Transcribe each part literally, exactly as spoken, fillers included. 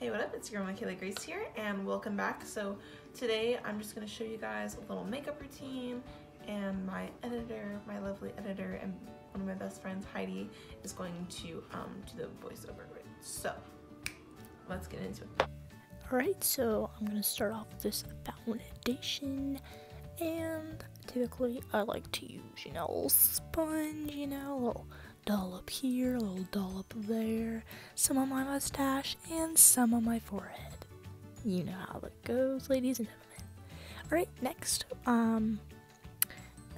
Hey, what up? It's your girl McCayla Grace here, and welcome back. So today I'm just going to show you guys a little makeup routine, and my editor, my lovely editor, and one of my best friends, Heidi, is going to um, do the voiceover. So let's get into it. Alright, so I'm going to start off with this foundation, and typically I like to use, you know, a little sponge, you know, a little dollop here, a little dollop there, some on my mustache, and some on my forehead. You know how that goes, ladies and gentlemen. Alright, next, um,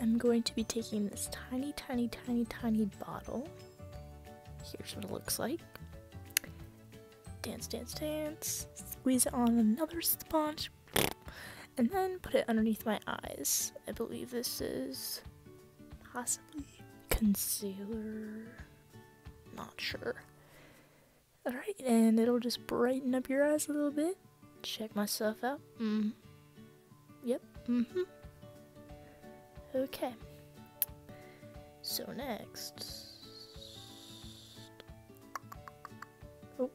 I'm going to be taking this tiny, tiny, tiny, tiny bottle. Here's what it looks like. Dance, dance, dance. Squeeze it on another sponge, and then put it underneath my eyes. I believe this is possibly concealer, not sure. Alright, and it'll just brighten up your eyes a little bit. Check myself out. Mm. Yep. Mm-hmm. Okay. So next, oh,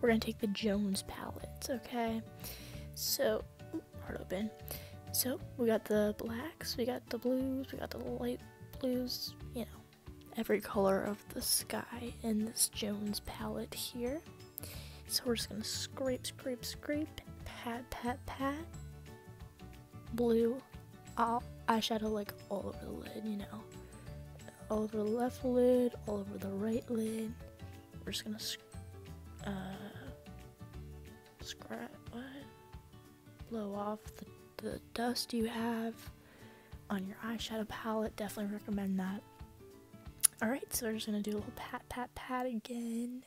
we're gonna take the Jones palette. Okay. So, ooh, hard open. So we got the blacks, we got the blues, we got the light blues, you know, every color of the sky in this Jones palette here. So we're just gonna scrape, scrape, scrape, pat, pat, pat, blue, all eyeshadow like all over the lid, you know, all over the left lid, all over the right lid. We're just gonna sc uh, scratch, what? Blow off the, the dust you have on your eyeshadow palette. Definitely recommend that. Alright, so we're just going to do a little pat, pat, pat again.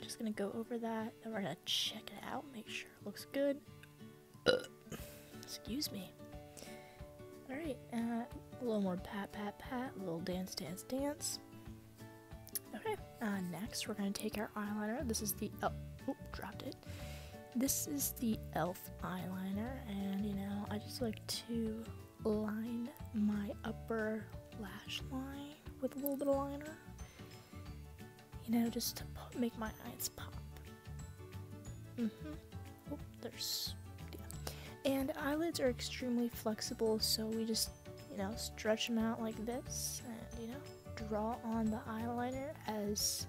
Just going to go over that, and we're going to check it out, make sure it looks good. Excuse me. Alright, uh, a little more pat, pat, pat, a little dance, dance, dance. Okay, uh, next we're going to take our eyeliner. This is the, oh, oh, dropped it. This is the Elf eyeliner, and you know, I just like to line my upper lash line with a little bit of liner, you know, just to make my eyes pop. Mm-hmm. Oh, there's, yeah. And eyelids are extremely flexible, so we just, you know, stretch them out like this, and you know, draw on the eyeliner as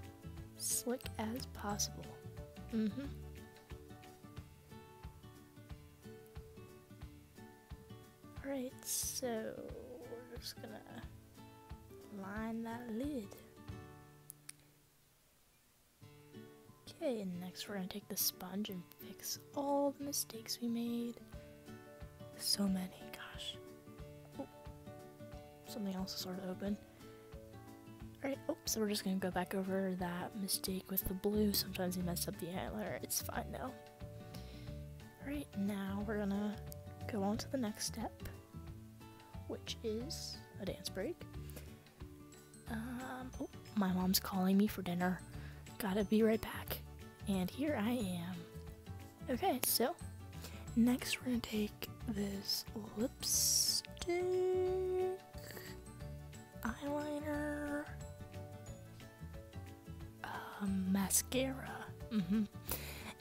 slick as possible. Mm-hmm. Alright, so we're just gonna line that lid. Okay, and next we're gonna take the sponge and fix all the mistakes we made. So many, gosh. Oh, something else is sort of open. Alright, oh, so we're just gonna go back over that mistake with the blue. Sometimes you messed up the eyeliner, it's fine though. Alright, now we're gonna go on to the next step, which is a dance break. Um, oh, my mom's calling me for dinner. Gotta be right back. And here I am. Okay, so next we're gonna take this lipstick, eyeliner, uh, mascara. Mm-hmm.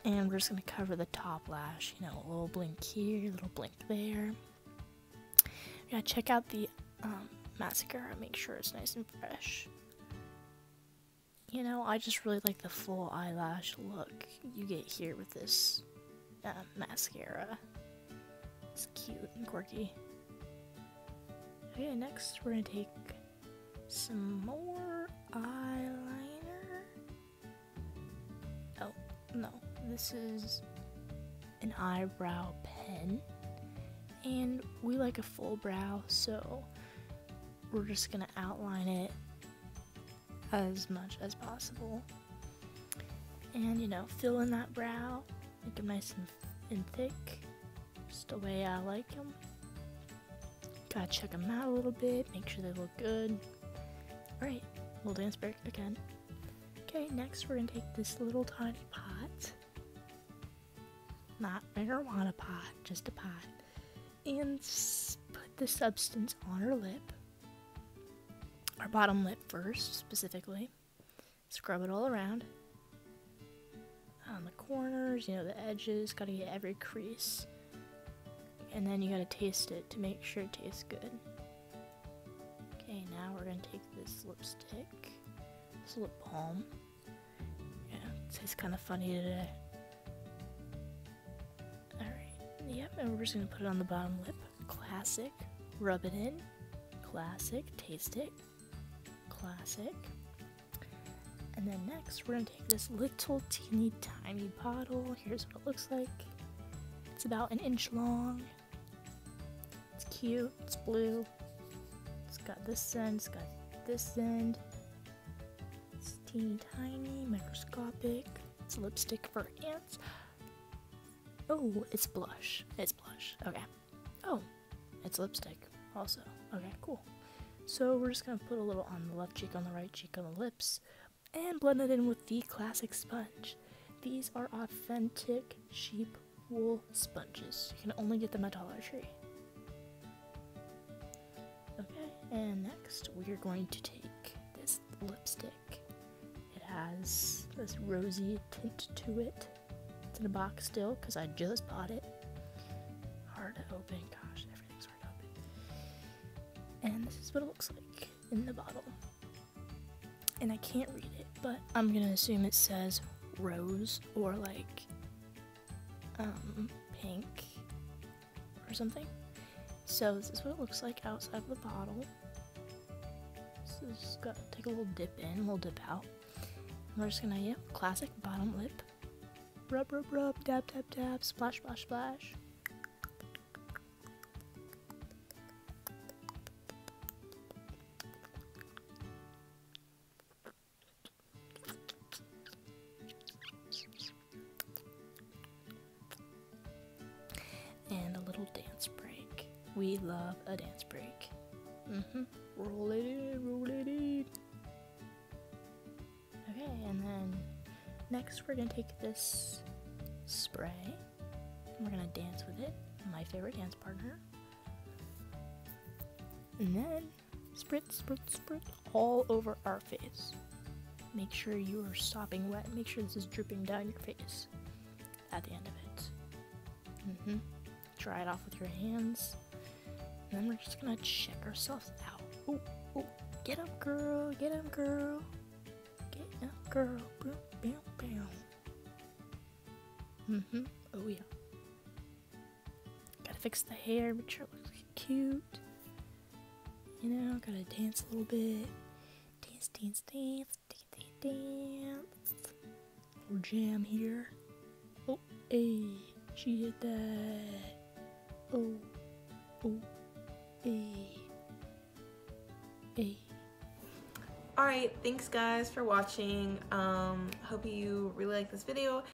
And we're just going to cover the top lash, you know, a little blink here, a little blink there. We gotta check out the um, mascara, make sure it's nice and fresh. You know, I just really like the full eyelash look you get here with this uh, mascara. It's cute and quirky. Okay, next we're going to take some more eyeliner. Oh, no. This is an eyebrow pen, and we like a full brow, so we're just gonna outline it as much as possible, and you know, fill in that brow, make them nice and, and thick, just the way I like them. Gotta check them out a little bit, make sure they look good. Alright, we'll dance break again. Okay, next we're gonna take this little tiny pot. Not marijuana pot, just a pot, and put the substance on her lip, our bottom lip first, specifically. Scrub it all around. Oh my corners, you know, the edges, gotta get every crease. And then you gotta taste it to make sure it tastes good. Okay, now we're gonna take this lipstick, this lip balm. Yeah, it tastes kind of funny today. Alright, yep, and we're just gonna put it on the bottom lip. Classic, rub it in. Classic, taste it. Classic. And then next, we're gonna take this little teeny tiny bottle. Here's what it looks like. It's about an inch long. It's cute, it's blue. It's got this end, it's got this end. It's teeny tiny, microscopic. It's lipstick for ants. Oh, it's blush. It's blush, okay. Oh, it's lipstick also. Okay, cool. So we're just gonna put a little on the left cheek, on the right cheek, on the lips, and blend it in with the classic sponge. These are authentic sheep wool sponges. You can only get them at Dollar Tree. Okay, and next we are going to take this lipstick. It has this rosy tint to it. It's in a box still because I just bought it. Hard to open, gosh, everything's hard to open. And this is what it looks like in the bottle. And I can't read it, but I'm gonna assume it says rose or like um, pink or something. So this is what it looks like outside of the bottle. So just gotta take a little dip in, a little dip out. And we're just gonna, yep, classic bottom lip. Rub, rub, rub, dab, dab, dab, splash, splash, splash. Dance break. We love a dance break. Mm-hmm. Roll it in, roll it in. Okay, and then next we're gonna take this spray and we're gonna dance with it. My favorite dance partner. And then spritz, spritz, spritz all over our face. Make sure you are sopping wet. Make sure this is dripping down your face at the end of it. Mm-hmm. Dry it off with your hands, and then we're just gonna check ourselves out. Ooh, ooh, get up, girl, get up, girl, get up, girl, boom, bam, bam. Mm-hmm, oh yeah. Gotta fix the hair, make sure it looks cute. You know, gotta dance a little bit. Dance, dance, dance, dance, dance. Little jam here. Oh, hey, she did that. Oh, oh, hey, hey. Alright, thanks guys for watching. Um, hope you really like this video.